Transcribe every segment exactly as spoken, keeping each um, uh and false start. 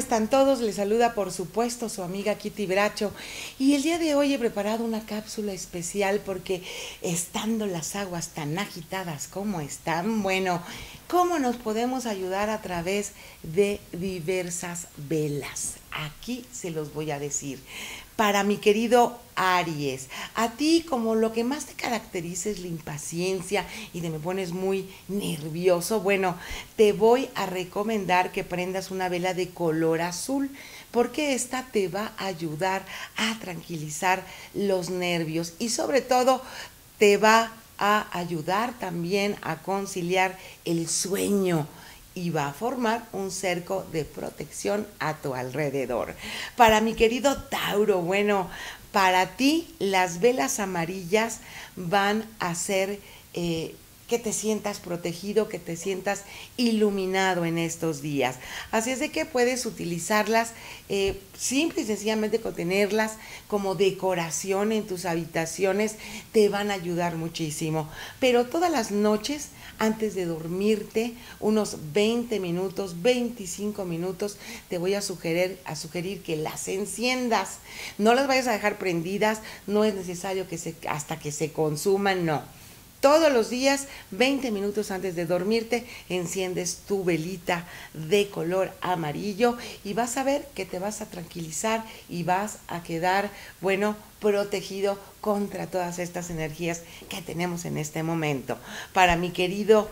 están todos? Les saluda por supuesto su amiga Kitty Bracho y el día de hoy he preparado una cápsula especial porque estando las aguas tan agitadas como están, bueno, ¿cómo nos podemos ayudar a través de diversas velas? Aquí se los voy a decir. Para mi querido Aries, a ti como lo que más te caracteriza es la impaciencia y te me pones muy nervioso, bueno, te voy a recomendar que prendas una vela de color azul porque esta te va a ayudar a tranquilizar los nervios y sobre todo te va a ayudar también a conciliar el sueño. Y va a formar un cerco de protección a tu alrededor. Para mi querido Tauro, bueno, para ti las velas amarillas van a ser eh, que te sientas protegido, que te sientas iluminado en estos días. Así es de que puedes utilizarlas eh, simple y sencillamente con tenerlas como decoración en tus habitaciones, te van a ayudar muchísimo. Pero todas las noches, antes de dormirte, unos veinte minutos, veinticinco minutos, te voy a sugerir, a sugerir que las enciendas. No las vayas a dejar prendidas, no es necesario que se, hasta que se consuman, no. Todos los días, veinte minutos antes de dormirte, enciendes tu velita de color amarillo y vas a ver que te vas a tranquilizar y vas a quedar, bueno, protegido contra todas estas energías que tenemos en este momento. Para mi querido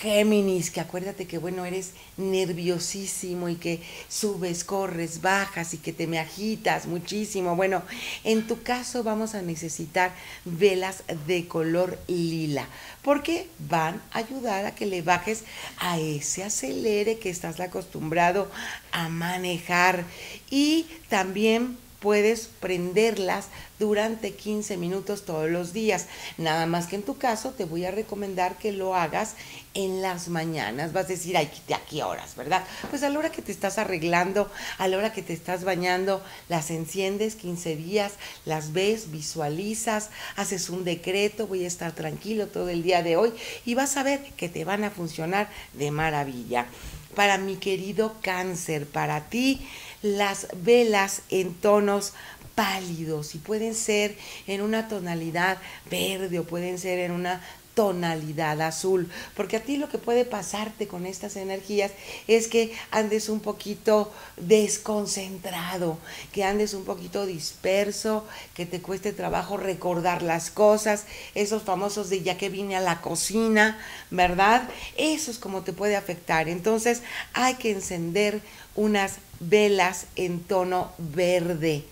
Géminis, que acuérdate que bueno, eres nerviosísimo y que subes, corres, bajas y que te me agitas muchísimo. Bueno, en tu caso vamos a necesitar velas de color lila porque van a ayudar a que le bajes a ese acelere que estás acostumbrado a manejar y también puedes prenderlas durante quince minutos todos los días. Nada más que en tu caso te voy a recomendar que lo hagas en las mañanas. Vas a decir, ay, ¿a qué horas, verdad? Pues a la hora que te estás arreglando, a la hora que te estás bañando, las enciendes quince días, las ves, visualizas, haces un decreto, voy a estar tranquilo todo el día de hoy y vas a ver que te van a funcionar de maravilla. Para mi querido Cáncer, para ti, las velas en tonos pálidos y pueden ser en una tonalidad verde o pueden ser en una tonalidad azul, porque a ti lo que puede pasarte con estas energías es que andes un poquito desconcentrado, que andes un poquito disperso, que te cueste trabajo recordar las cosas, esos famosos de ya que vine a la cocina, ¿verdad? Eso es como te puede afectar. Entonces hay que encender unas velas en tono verde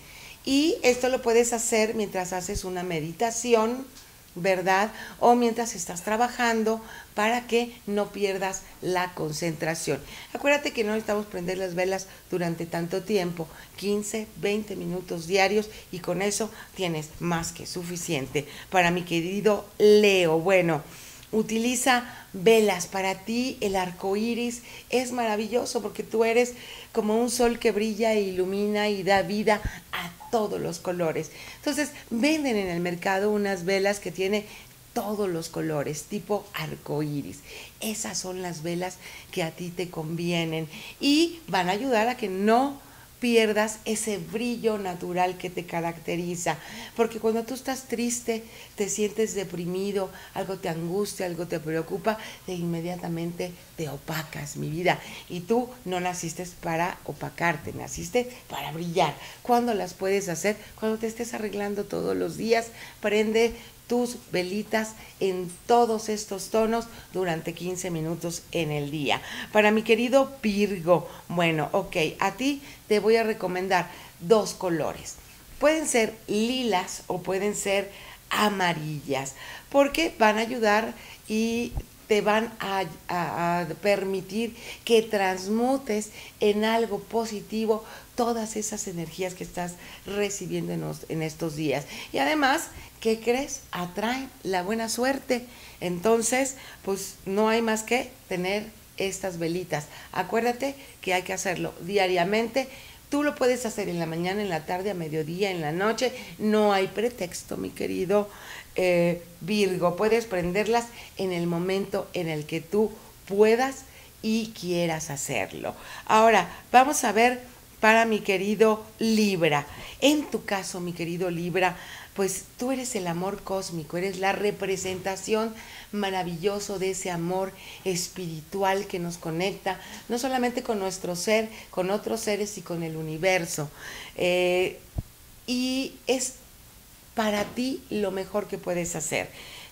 y esto lo puedes hacer mientras haces una meditación, ¿verdad? O mientras estás trabajando para que no pierdas la concentración. Acuérdate que no necesitamos prender las velas durante tanto tiempo, quince, veinte minutos diarios y con eso tienes más que suficiente. Para mi querido Leo, bueno, utiliza velas. Para ti el arco iris es maravilloso porque tú eres como un sol que brilla e ilumina y da vida a todos los colores. Entonces venden en el mercado unas velas que tiene todos los colores, tipo arco iris. Esas son las velas que a ti te convienen y van a ayudar a que no pierdas ese brillo natural que te caracteriza, porque cuando tú estás triste, te sientes deprimido, algo te angustia, algo te preocupa, de inmediatamente te opacas, mi vida, y tú no naciste para opacarte, naciste para brillar. ¿Cuándo las puedes hacer? Cuando te estés arreglando todos los días, prende tus velitas en todos estos tonos durante quince minutos en el día. Para mi querido Virgo, bueno, ok, a ti te voy a recomendar dos colores. Pueden ser lilas o pueden ser amarillas, porque van a ayudar y te van a, a, a permitir que transmutes en algo positivo todas esas energías que estás recibiendo en, los, en estos días. Y además, ¿qué crees? Atraen la buena suerte. Entonces, pues no hay más que tener estas velitas. Acuérdate que hay que hacerlo diariamente. Tú lo puedes hacer en la mañana, en la tarde, a mediodía, en la noche. No hay pretexto, mi querido eh, Virgo. Puedes prenderlas en el momento en el que tú puedas y quieras hacerlo. Ahora, vamos a ver para mi querido Libra. En tu caso, mi querido Libra, pues tú eres el amor cósmico, eres la representación maravillosa de ese amor espiritual que nos conecta, no solamente con nuestro ser, con otros seres y con el universo. Eh, y es para ti lo mejor que puedes hacer.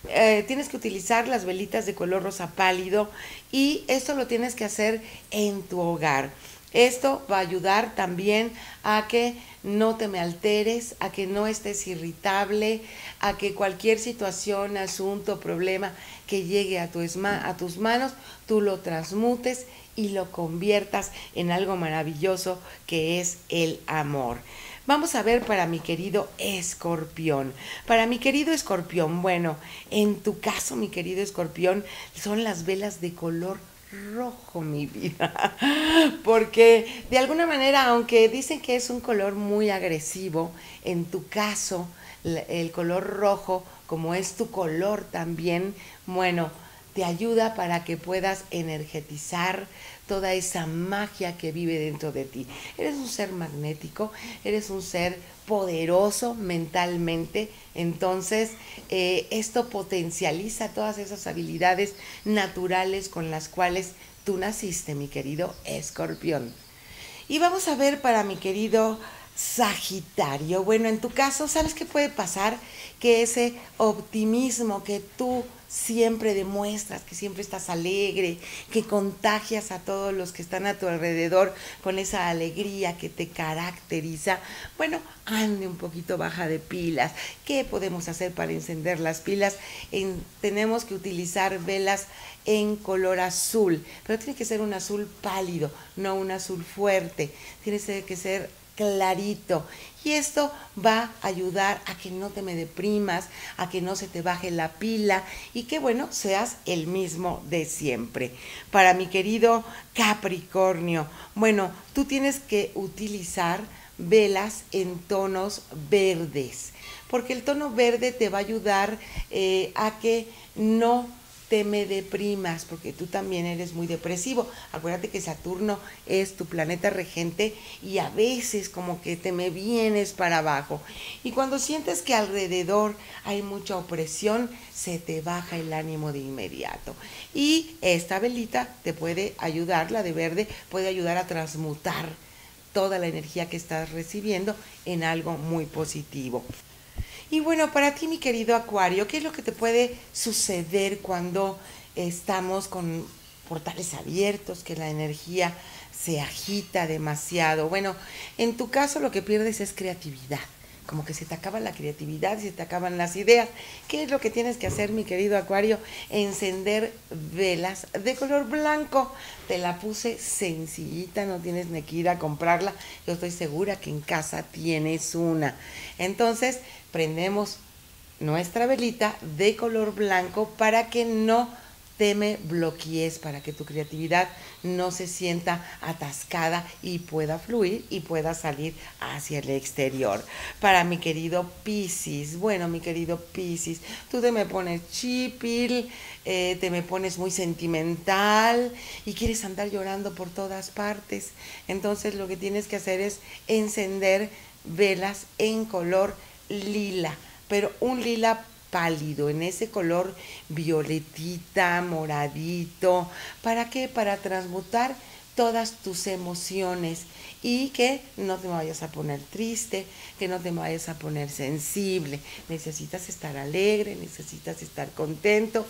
Eh, tienes que utilizar las velitas de color rosa pálido y esto lo tienes que hacer en tu hogar. Esto va a ayudar también a que no te me alteres, a que no estés irritable, a que cualquier situación, asunto, problema que llegue a, tu esma, a tus manos, tú lo transmutes y lo conviertas en algo maravilloso que es el amor. Vamos a ver para mi querido Escorpión. Para mi querido Escorpión, bueno, en tu caso, mi querido Escorpión, son las velas de color rojo, mi vida, porque de alguna manera, aunque dicen que es un color muy agresivo, en tu caso, el color rojo, como es tu color también, bueno, te ayuda para que puedas energetizar toda esa magia que vive dentro de ti. Eres un ser magnético, eres un ser poderoso mentalmente, entonces eh, esto potencializa todas esas habilidades naturales con las cuales tú naciste, mi querido Escorpión. Y vamos a ver para mi querido Sagitario. Bueno, en tu caso, ¿sabes qué puede pasar? Que ese optimismo que tú siempre demuestras, que siempre estás alegre, que contagias a todos los que están a tu alrededor con esa alegría que te caracteriza, bueno, ande un poquito baja de pilas. ¿Qué podemos hacer para encender las pilas? En, tenemos que utilizar velas en color azul, pero tiene que ser un azul pálido, no un azul fuerte, tiene que ser clarito. Y esto va a ayudar a que no te me deprimas, a que no se te baje la pila y que, bueno, seas el mismo de siempre. Para mi querido Capricornio, bueno, tú tienes que utilizar velas en tonos verdes, porque el tono verde te va a ayudar eh, a que no te me deprimas, porque tú también eres muy depresivo. Acuérdate que Saturno es tu planeta regente y a veces como que te me vienes para abajo. Y cuando sientes que alrededor hay mucha opresión, se te baja el ánimo de inmediato. Y esta velita te puede ayudar, la de verde, puede ayudar a transmutar toda la energía que estás recibiendo en algo muy positivo. Y bueno, para ti, mi querido Acuario, ¿qué es lo que te puede suceder cuando estamos con portales abiertos, que la energía se agita demasiado? Bueno, en tu caso lo que pierdes es creatividad, como que se te acaba la creatividad, se te acaban las ideas. ¿Qué es lo que tienes que hacer, mi querido Acuario? Encender velas de color blanco. Te la puse sencillita, no tienes ni que ir a comprarla. Yo estoy segura que en casa tienes una. Entonces, prendemos nuestra velita de color blanco para que no te me bloquees, para que tu creatividad no se sienta atascada y pueda fluir y pueda salir hacia el exterior. Para mi querido Piscis, bueno, mi querido Piscis, tú te me pones chipil, eh, te me pones muy sentimental y quieres andar llorando por todas partes. Entonces lo que tienes que hacer es encender velas en color lila, pero un lila pálido, en ese color violetita, moradito. ¿Para qué? Para transmutar todas tus emociones y que no te vayas a poner triste, que no te vayas a poner sensible. Necesitas estar alegre, necesitas estar contento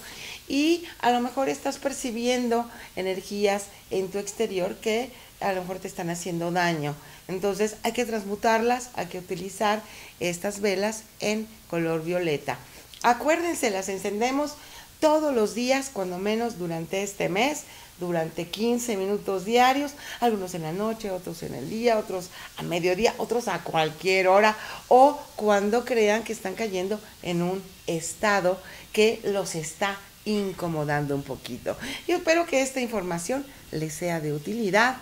y a lo mejor estás percibiendo energías en tu exterior que a lo mejor te están haciendo daño. Entonces hay que transmutarlas, hay que utilizar estas velas en color violeta. Acuérdense, las encendemos todos los días, cuando menos durante este mes, durante quince minutos diarios, algunos en la noche, otros en el día, otros a mediodía, otros a cualquier hora o cuando crean que están cayendo en un estado que los está incomodando un poquito. Yo espero que esta información les sea de utilidad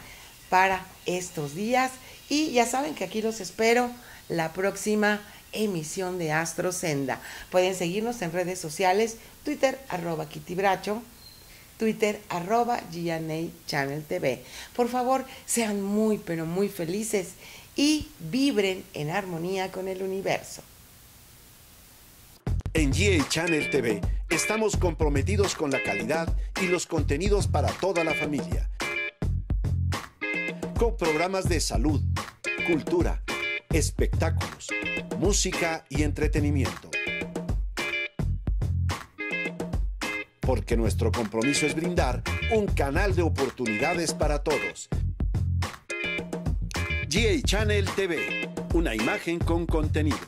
para estos días y ya saben que aquí los espero la próxima emisión de AstroSenda. Pueden seguirnos en redes sociales, Twitter, arroba Kitty Bracho, Twitter, arroba G N A Channel T V. Por favor, sean muy, pero muy felices y vibren en armonía con el universo. En G N A Channel T V estamos comprometidos con la calidad y los contenidos para toda la familia, con programas de salud, cultura, espectáculos, música y entretenimiento. Porque nuestro compromiso es brindar un canal de oportunidades para todos. G N A Channel T V, una imagen con contenido.